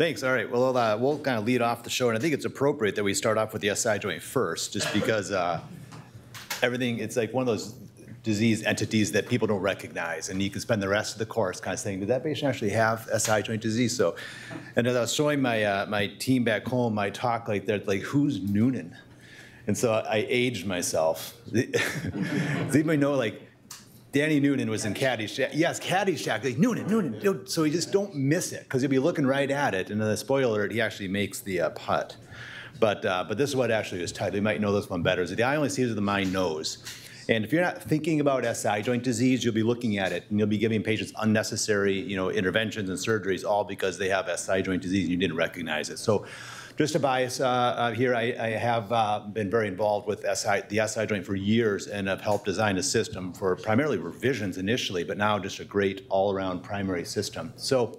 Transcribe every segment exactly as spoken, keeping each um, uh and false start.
Thanks. All right. Well, uh, we'll kind of lead off the show, and I think it's appropriate that we start off with the S I joint first, just because uh, everything, it's like one of those disease entities that people don't recognize, and you can spend the rest of the course kind of saying, did that patient actually have S I joint disease? So, and as I was showing my, uh, my team back home, my talk, like, they're like, who's Noonan? And so I aged myself. Does anybody know, like, Danny Noonan was in Caddy Shack. Yes, Caddy Shack. Like, Noonan, Noonan. So you just don't miss it, because you'll be looking right at it. And then the spoiler alert, he actually makes the uh, putt. But uh, but this is what actually is titled. You might know this one better. Is the eye only sees what the mind knows. And if you're not thinking about S I joint disease, you'll be looking at it, and you'll be giving patients unnecessary, you know, interventions and surgeries, all because they have S I joint disease and you didn't recognize it. So, just a bias uh, uh, here, I, I have uh, been very involved with S I, the S I joint for years, and have helped design a system for primarily revisions initially, but now just a great all-around primary system. So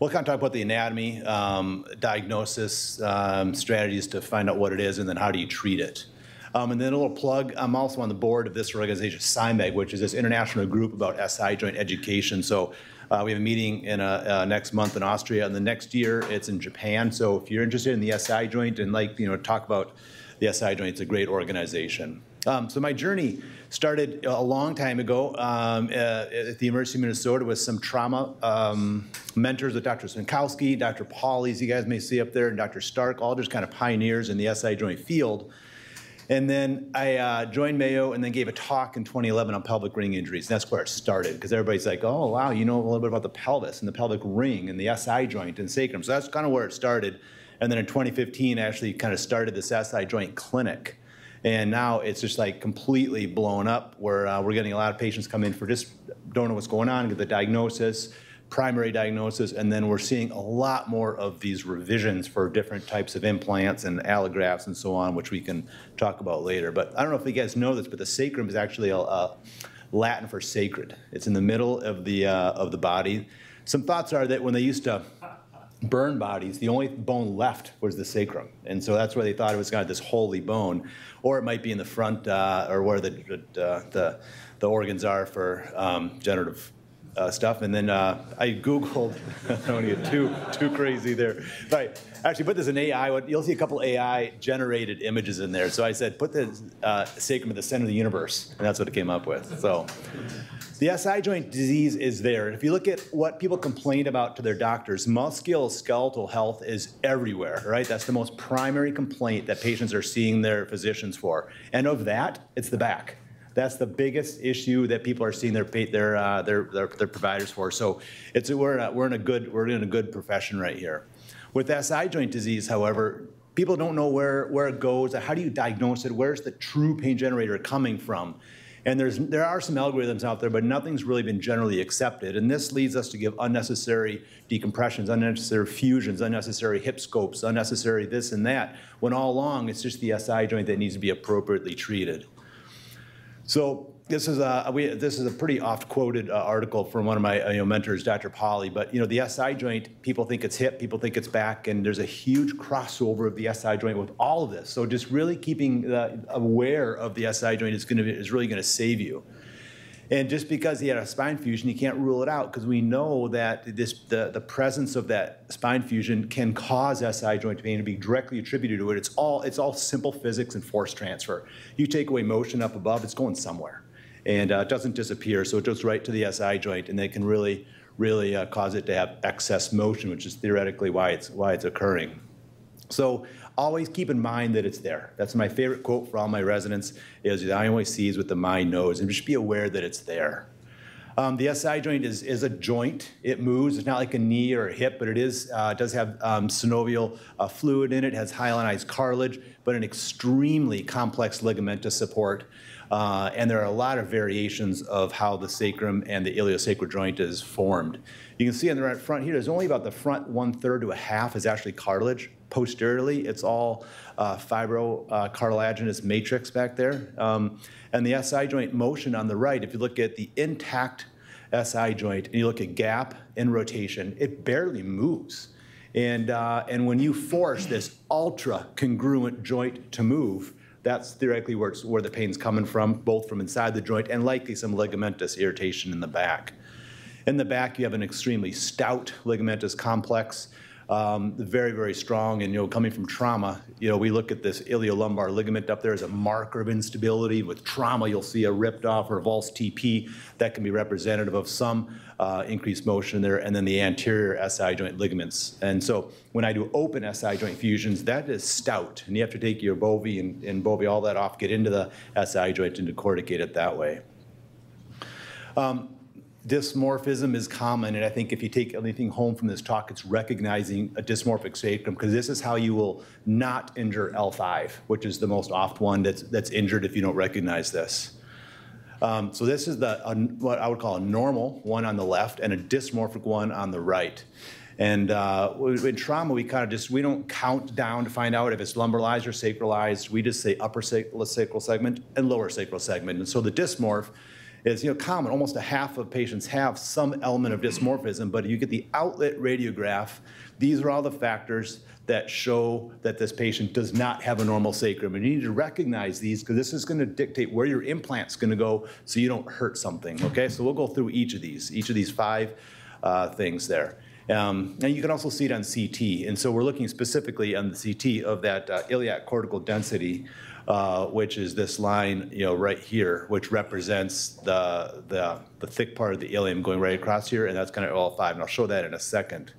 we'll kind of talk about the anatomy, um, diagnosis, um, strategies to find out what it is, and then how do you treat it. Um, and then a little plug, I'm also on the board of this organization, SIMEG, which is this international group about S I joint education. So uh, we have a meeting in uh, uh, next month in Austria, and the next year it's in Japan. So if you're interested in the S I joint and like, you know, talk about the S I joint, it's a great organization. Um, so my journey started a long time ago um, uh, at the University of Minnesota with some trauma um, mentors with Doctor Sienkowski, Doctor Paulis, you guys may see up there, and Doctor Stark, all just kind of pioneers in the S I joint field. And then I uh, joined Mayo and then gave a talk in twenty eleven on pelvic ring injuries. And that's where it started, because everybody's like, oh, wow, you know a little bit about the pelvis and the pelvic ring and the S I joint and sacrum. So that's kind of where it started. And then in twenty fifteen, I actually kind of started this S I joint clinic. And now it's just like completely blown up, where uh, we're getting a lot of patients come in for just don't know what's going on, get the diagnosis, primary diagnosis, and then we're seeing a lot more of these revisions for different types of implants and allografts and so on, which we can talk about later. But I don't know if you guys know this, but the sacrum is actually a, a Latin for sacred. It's in the middle of the, uh, of the body. Some thoughts are that when they used to burn bodies, the only bone left was the sacrum. And so that's where they thought it was kind of this holy bone. Or it might be in the front uh, or where the, uh, the, the organs are for um, generative Uh, stuff, and then uh, I Googled, I don't get too, too crazy there. But I actually put this in A I, you'll see a couple A I-generated images in there. So I said, put the uh, sacrum at the center of the universe, and that's what it came up with. So the S I joint disease is there. If you look at what people complain about to their doctors, musculoskeletal health is everywhere, right? That's the most primary complaint that patients are seeing their physicians for. And of that, it's the back. That's the biggest issue that people are seeing their their uh, their, their their providers for. So it's we're in a, we're in a good we're in a good profession right here. With S I joint disease, however, people don't know where where it goes. How do you diagnose it? Where's the true pain generator coming from? And there's there are some algorithms out there, but nothing's really been generally accepted. And this leads us to give unnecessary decompressions, unnecessary fusions, unnecessary hip scopes, unnecessary this and that. When all along, it's just the S I joint that needs to be appropriately treated. So this is a we, this is a pretty oft-quoted uh, article from one of my uh, you know, mentors, Doctor Pauly. But you know, the S I joint, people think it's hip, people think it's back, and there's a huge crossover of the S I joint with all of this. So just really keeping uh, aware of the S I joint is going to is really going to save you. And just because he had a spine fusion, you can't rule it out, because we know that this the the presence of that spine fusion can cause S I joint pain to be directly attributed to it. It's all it's all simple physics and force transfer. You take away motion up above, it's going somewhere, and uh, it doesn't disappear. So it goes right to the S I joint, and they can really really uh, cause it to have excess motion, which is theoretically why it's why it's occurring. So always keep in mind that it's there. That's my favorite quote for all my residents, is the eye only sees what the mind knows, and just be aware that it's there. Um, the S I joint is, is a joint. It moves. It's not like a knee or a hip, but it is, uh, does have um, synovial uh, fluid in it. It has hyalinized cartilage, but an extremely complex ligament to support. Uh, and there are a lot of variations of how the sacrum and the iliosacral joint is formed. You can see on the right front here, there's only about the front one-third to a half is actually cartilage. Posteriorly, it's all uh, fibrocartilaginous uh, matrix back there. Um, and the S I joint motion on the right, if you look at the intact S I joint and you look at gap and rotation, it barely moves. And, uh, and when you force this ultra-congruent joint to move, that's theoretically where, it's, where the pain's coming from, both from inside the joint and likely some ligamentous irritation in the back. In the back, you have an extremely stout ligamentous complex. um, very, very strong. And, you know, coming from trauma, you know, we look at this iliolumbar ligament up there as a marker of instability. With trauma, you'll see a ripped off or a valse T P that can be representative of some uh, increased motion there, and then the anterior S I joint ligaments. And so when I do open S I joint fusions, that is stout, and you have to take your bovie and, and bovie all that off, get into the S I joint, and decorticate it that way. Um, Dysmorphism is common, and I think if you take anything home from this talk, it's recognizing a dysmorphic sacrum, because this is how you will not injure L five, which is the most oft one that's, that's injured if you don't recognize this. Um, so this is the, uh, what I would call a normal one on the left and a dysmorphic one on the right. And uh, in trauma, we kind of just, we don't count down to find out if it's lumbarized or sacralized. We just say upper sac sacral segment and lower sacral segment. And so the dysmorph is, you know, common. Almost a half of patients have some element of dysmorphism, but you get the outlet radiograph. These are all the factors that show that this patient does not have a normal sacrum. And you need to recognize these, because this is going to dictate where your implant's going to go so you don't hurt something, okay? So we'll go through each of these, each of these five uh, things there. Um, and you can also see it on C T. And so we're looking specifically on the C T of that uh, iliac cortical density, uh, which is this line, you know, right here, which represents the, the, the thick part of the ilium going right across here, and that's kind of L five, and I'll show that in a second.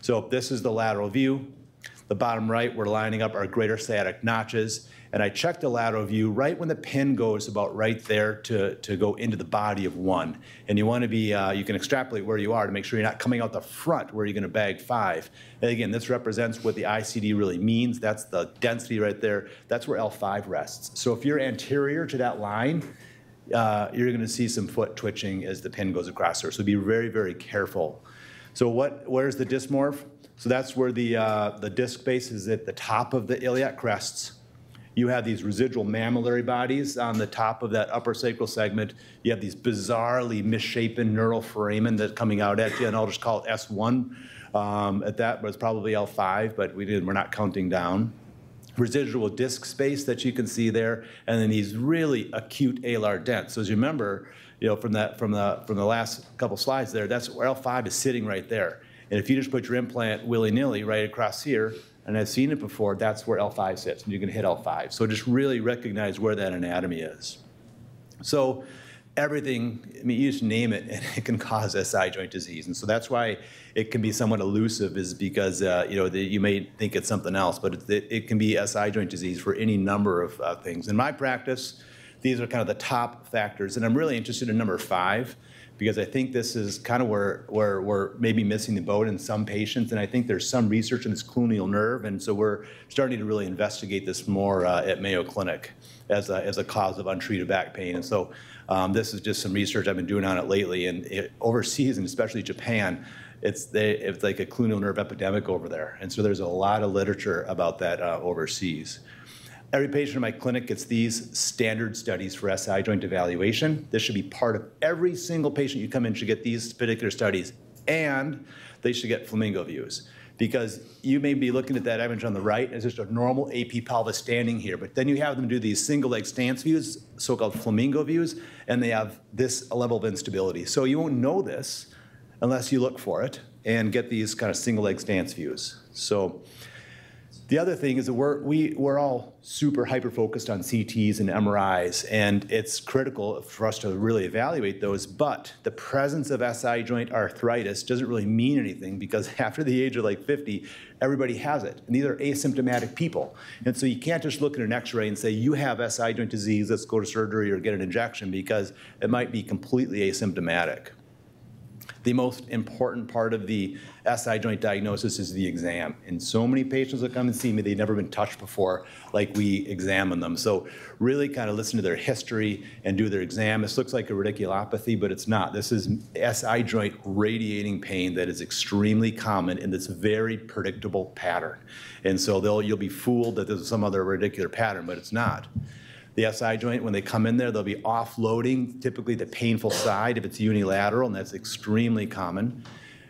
So this is the lateral view. The bottom right, we're lining up our greater sciatic notches, and I checked the lateral view right when the pin goes about right there to, to go into the body of one. And you want to be, uh, you can extrapolate where you are to make sure you're not coming out the front where you're going to bag five. And again, this represents what the I C D really means. That's the density right there. That's where L five rests. So if you're anterior to that line, uh, you're going to see some foot twitching as the pin goes across there. So be very, very careful. So what, where's the dysmorph? So that's where the, uh, the disc base is at the top of the iliac crests. You have these residual mammillary bodies on the top of that upper sacral segment. You have these bizarrely misshapen neural foramen that's coming out at you, and I'll just call it S one um, at that, but it's probably L five, but we did, we're not counting down. Residual disc space that you can see there, and then these really acute alar dents. So as you remember, you know, from, that, from, the, from the last couple slides there, that's where L five is sitting right there. And if you just put your implant willy-nilly right across here, and I've seen it before, that's where L five sits, and you can hit L five. So just really recognize where that anatomy is. So everything, I mean, you just name it, and it can cause S I joint disease. And so that's why it can be somewhat elusive, is because uh, you know, the, you may think it's something else, but it, it, it can be S I joint disease for any number of uh, things. In my practice, these are kind of the top factors, and I'm really interested in number five, because I think this is kind of where, where we're maybe missing the boat in some patients, and I think there's some research in this clunial nerve, and so we're starting to really investigate this more uh, at Mayo Clinic as a, as a cause of untreated back pain. And so um, this is just some research I've been doing on it lately, and it, overseas, and especially Japan, it's, they, it's like a clunial nerve epidemic over there, and so there's a lot of literature about that uh, overseas. Every patient in my clinic gets these standard studies for S I joint evaluation. This should be part of every single patient you come in, should get these particular studies, and they should get flamingo views. Because you may be looking at that image on the right as just a normal A P pelvis standing here, but then you have them do these single leg stance views, so-called flamingo views, and they have this level of instability. So you won't know this unless you look for it and get these kind of single leg stance views. So the other thing is that we're, we, we're all super hyper-focused on C Ts and M R Is, and it's critical for us to really evaluate those, but the presence of S I joint arthritis doesn't really mean anything, because after the age of like fifty, everybody has it, and these are asymptomatic people. And so you can't just look at an x-ray and say, you have S I joint disease, let's go to surgery or get an injection, because it might be completely asymptomatic. The most important part of the S I joint diagnosis is the exam. And so many patients that come and see me, they've never been touched before, like we examine them. So really kind of listen to their history and do their exam. This looks like a radiculopathy, but it's not. This is S I joint radiating pain that is extremely common in this very predictable pattern. And so they'll, you'll be fooled that there's some other radicular pattern, but it's not. The S I joint, when they come in there, they'll be offloading, typically the painful side if it's unilateral, and that's extremely common.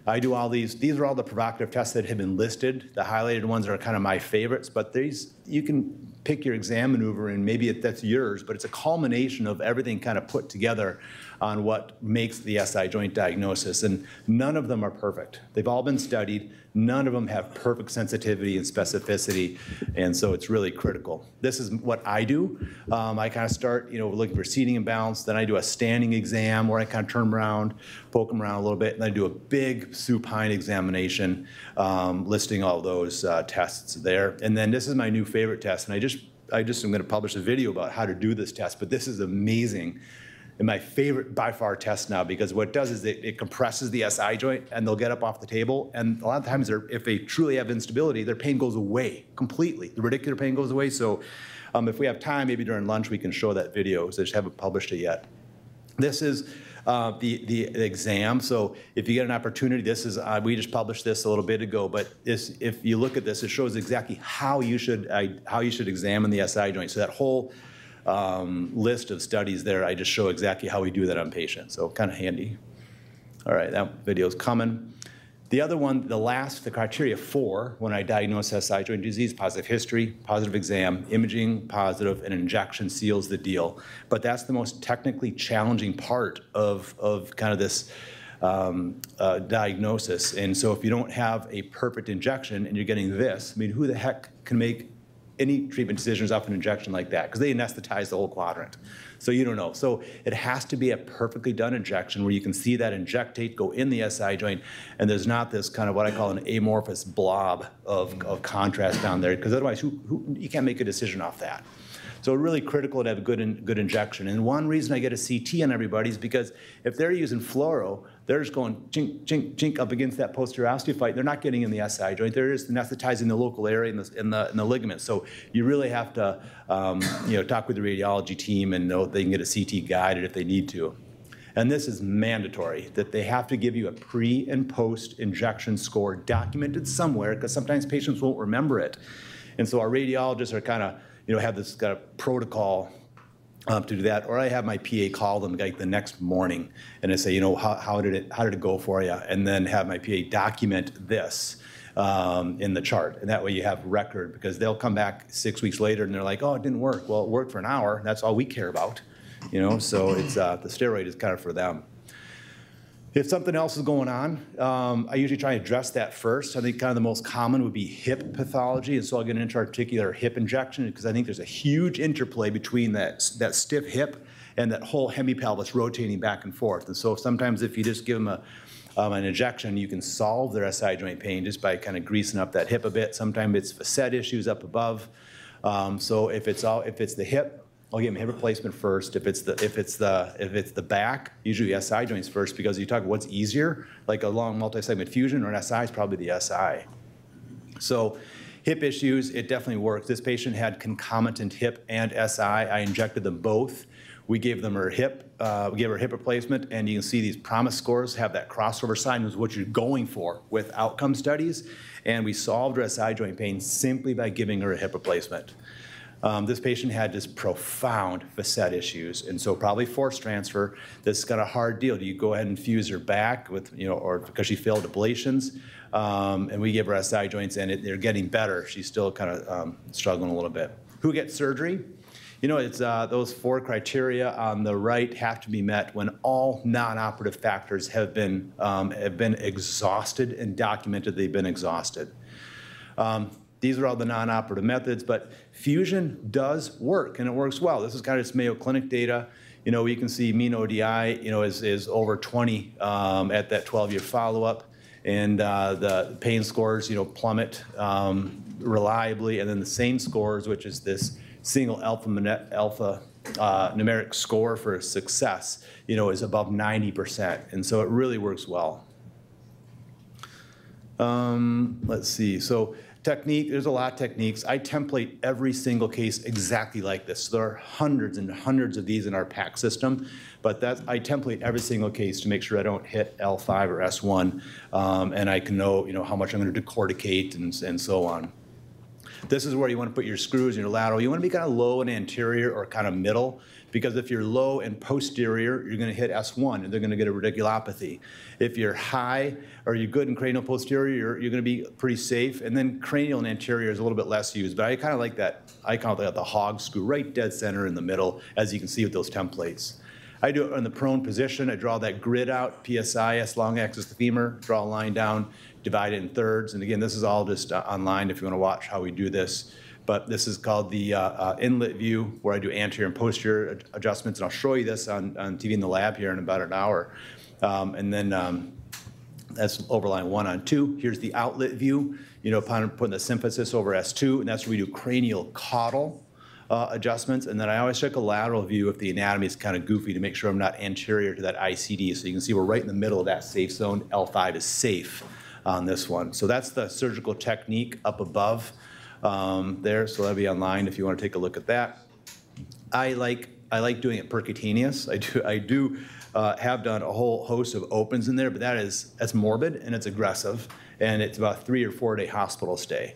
I do all these, these are all the provocative tests that have been listed. The highlighted ones are kind of my favorites, but these, you can pick your exam maneuver, and maybe it, that's yours, but it's a culmination of everything kind of put together on what makes the S I joint diagnosis. And none of them are perfect. They've all been studied. None of them have perfect sensitivity and specificity, and so it's really critical. This is what I do. Um, I kind of start, you know, looking for seating imbalance. Then I do a standing exam where I kind of turn around, poke them around a little bit, and I do a big supine examination, um, listing all those uh, tests there. And then this is my new favorite test, and I just, I just am going to publish a video about how to do this test, but this is amazing. And my favorite by far test now, because what it does is it, it compresses the S I joint and they'll get up off the table. And a lot of times, if they truly have instability, their pain goes away completely. The radicular pain goes away. So um, if we have time, maybe during lunch, we can show that video, because I just haven't published it yet. This is uh, the, the exam. So if you get an opportunity, this is, uh, we just published this a little bit ago, but this, if you look at this, it shows exactly how you should, uh, how you should examine the S I joint. So that whole Um, list of studies there, I just show exactly how we do that on patients, so kind of handy. All right, that video's coming. The other one, the last, the criteria four, when I diagnose S I joint disease: positive history, positive exam, imaging positive, and injection seals the deal. But that's the most technically challenging part of, of kind of this um, uh, diagnosis. And so if you don't have a perfect injection and you're getting this, I mean, who the heck can make any treatment decisions off an injection like that, because they anesthetize the whole quadrant. So you don't know. So it has to be a perfectly done injection where you can see that injectate go in the S I joint, and there's not this kind of what I call an amorphous blob of, of contrast down there, because otherwise who, who, you can't make a decision off that. So really critical to have a good, in, good injection. And one reason I get a C T on everybody is because if they're using fluoro, they're just going chink, chink, chink up against that posterior osteophyte. They're not getting in the S I joint. They're just anesthetizing the local area in the, in the, in the ligament. So you really have to um, you know, talk with the radiology team and know they can get a C T guided if they need to. And this is mandatory, that they have to give you a pre and post injection score documented somewhere, because sometimes patients won't remember it. And so our radiologists are kind of, you know, have this kind of protocol um, to do that, or I have my P A call them like the next morning, and I say, you know, how, how did it how did it go for you, and then have my P A document this um, in the chart, and that way you have record, because they'll come back six weeks later and they're like, oh, it didn't work. Well, it worked for an hour. That's all we care about, you know. So it's uh, the steroid is kind of for them. If something else is going on, um, I usually try to address that first. I think kind of the most common would be hip pathology, and so I'll get an intra-articular hip injection, because I think there's a huge interplay between that, that stiff hip and that whole hemipelvis rotating back and forth. And so sometimes if you just give them a, um, an injection, you can solve their S I joint pain just by kind of greasing up that hip a bit. Sometimes it's facet issues up above. Um, so if it's all, if it's the hip, I'll give them hip replacement first. If it's the if it's the if it's the back, usually S I joints first, because you talk what's easier, like a long multi-segment fusion or an S I is probably the S I. So, hip issues, it definitely works. This patient had concomitant hip and S I. I injected them both. We gave them her hip, uh, we gave her hip replacement, and you can see these PROMIS scores have that crossover sign, is what you're going for with outcome studies, and we solved her S I joint pain simply by giving her a hip replacement. Um, this patient had just profound facet issues, and so probably force transfer. This is kind of a hard deal. Do you go ahead and fuse her back with, you know, or because she failed ablations, um, and we give her S I joints, and it, they're getting better. She's still kind of um, struggling a little bit. Who gets surgery? You know, it's uh, those four criteria on the right have to be met when all non-operative factors have been um, have been exhausted and documented. They've been exhausted. Um, These are all the non-operative methods, but fusion does work, and it works well. This is kind of just Mayo Clinic data. You know, you can see mean O D I, you know, is, is over twenty um, at that twelve-year follow-up, and uh, the pain scores, you know, plummet um, reliably, and then the SANE scores, which is this single alpha, alpha uh, numeric score for success, you know, is above ninety percent, and so it really works well. Um, let's see. So. Technique, there's a lot of techniques. I template every single case exactly like this. So there are hundreds and hundreds of these in our PAC system, but that's, I template every single case to make sure I don't hit L five or S one, um, and I can know, you know, how much I'm going to decorticate and, and so on. This is where you want to put your screws and your lateral. You want to be kind of low and anterior or kind of middle, because if you're low and posterior, you're going to hit S one, and they're going to get a radiculopathy. If you're high, or you're good in cranial posterior, you're, you're going to be pretty safe. And then cranial and anterior is a little bit less used, but I kind of like that. I kind of like the hog screw right dead center in the middle, as you can see with those templates. I do it in the prone position. I draw that grid out, P S I S, long axis to femur, draw a line down, divide it in thirds. And again, this is all just uh, online if you want to watch how we do this. But this is called the uh, uh, inlet view, where I do anterior and posterior ad adjustments. And I'll show you this on, on T V in the lab here in about an hour. Um, and then um, that's overline one on two. Here's the outlet view, you know, upon putting the symphysis over S two. And that's where we do cranial caudal Uh, adjustments, and then I always check a lateral view if the anatomy is kind of goofy to make sure I'm not anterior to that I C D. So you can see we're right in the middle of that safe zone. L five is safe on this one. So that's the surgical technique up above um, there. So that'll be online if you want to take a look at that. I like I like doing it percutaneous. I do I do uh, have done a whole host of opens in there, but that is that's morbid and it's aggressive, and it's about three or four day hospital stay.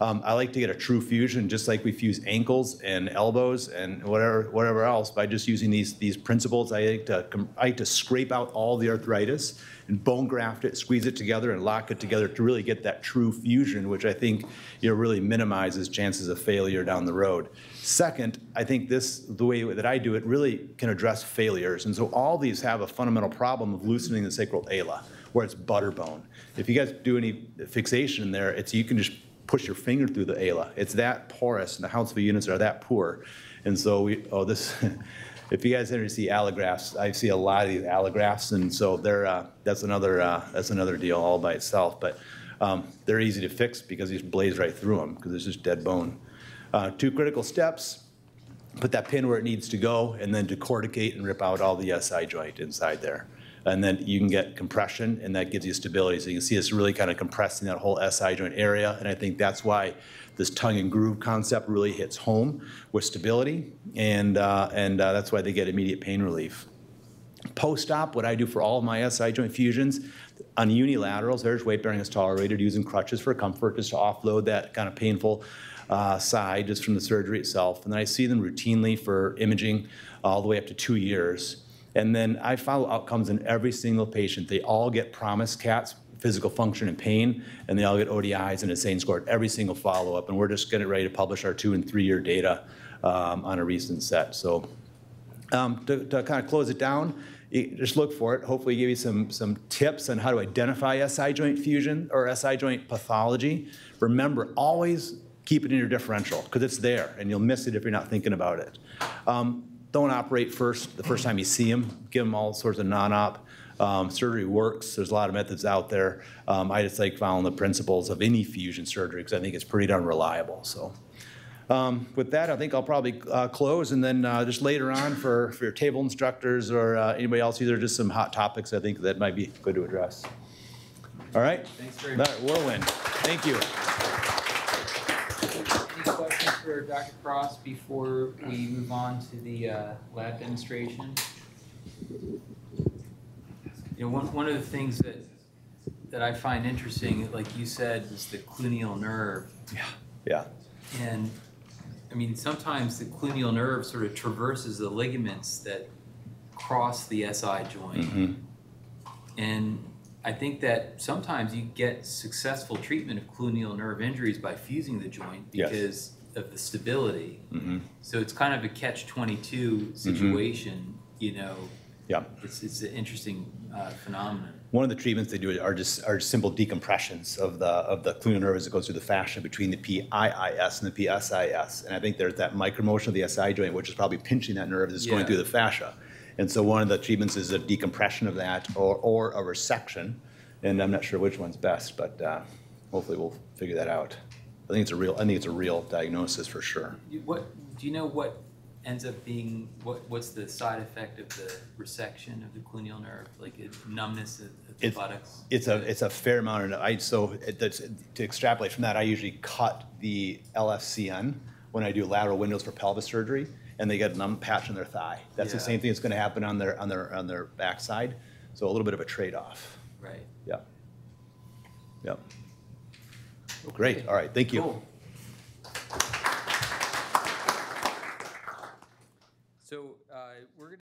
Um, I like to get a true fusion, just like we fuse ankles and elbows and whatever, whatever else, by just using these these principles. I like to I like to scrape out all the arthritis and bone graft it, squeeze it together, and lock it together to really get that true fusion, which I think you know really minimizes chances of failure down the road. Second, I think this the way that I do it really can address failures, and so all these have a fundamental problem of loosening the sacral ala, where it's butterbone. If you guys do any fixation there, it's you can just push your finger through the ala. It's that porous, and the Hounsville units are that poor. And so we, oh, this, if you guys ever see allographs, I see a lot of these allographs, and so they're, uh, that's another, uh, that's another deal all by itself. But um, they're easy to fix because you just blaze right through them because it's just dead bone. Uh, two critical steps: put that pin where it needs to go, and then decorticate and rip out all the S I joint inside there. And then you can get compression, and that gives you stability. So you can see it's really kind of compressing that whole S I joint area, and I think that's why this tongue and groove concept really hits home with stability, and, uh, and uh, that's why they get immediate pain relief. Post-op, what I do for all of my S I joint fusions, on unilaterals, there's weight bearing is tolerated, using crutches for comfort, just to offload that kind of painful Uh, side just from the surgery itself. And then I see them routinely for imaging all the way up to two years. And then I follow outcomes in every single patient. They all get PROMIS cats, physical function and pain, and they all get O D Is and a SANE score at every single follow-up. And we're just getting ready to publish our two and three year data um, on a recent set. So um, to, to kind of close it down, just look for it. Hopefully give you some, some tips on how to identify S I joint fusion or S I joint pathology. Remember, always keep it in your differential, because it's there, and you'll miss it if you're not thinking about it. Um, don't operate first the first time you see them. Give them all sorts of non-op. Um, surgery works. There's a lot of methods out there. Um, I just like following the principles of any fusion surgery, because I think it's pretty darn reliable. So um, with that, I think I'll probably uh, close, and then uh, just later on for, for your table instructors or uh, anybody else, these are just some hot topics I think that might be good to address. All right? Thanks very much. All right, whirlwind. Thank you. For Doctor Cross before we move on to the uh, lab demonstration. You know, one, one of the things that that I find interesting, like you said, is the clunial nerve. Yeah, yeah. And I mean, sometimes the clunial nerve sort of traverses the ligaments that cross the S I joint. Mm-hmm. And I think that sometimes you get successful treatment of clunial nerve injuries by fusing the joint because yes. of the stability. Mm-hmm. So it's kind of a catch twenty-two situation, mm-hmm. you know. Yeah. It's, it's an interesting uh, phenomenon. One of the treatments they do are just are simple decompressions of the of the clunial nerve as it goes through the fascia between the P I I S and the P S I S. And I think there's that micromotion of the S I joint, which is probably pinching that nerve as it's yeah. going through the fascia. And so one of the treatments is a decompression of that or, or a resection. And I'm not sure which one's best, but uh, hopefully we'll figure that out. I think it's a real. I think it's a real diagnosis for sure. What do you know? What ends up being? What What's the side effect of the resection of the clunial nerve? Like it, numbness of, of the it's, buttocks. It's a it's a fair amount of. I so it, that's, to extrapolate from that, I usually cut the L F C N when I do lateral windows for pelvis surgery, and they get a numb patch in their thigh. That's yeah. the same thing that's going to happen on their on their on their backside. So a little bit of a trade off. Right. Yeah. Yeah. Great. All right. Thank you. Cool. uh, we're going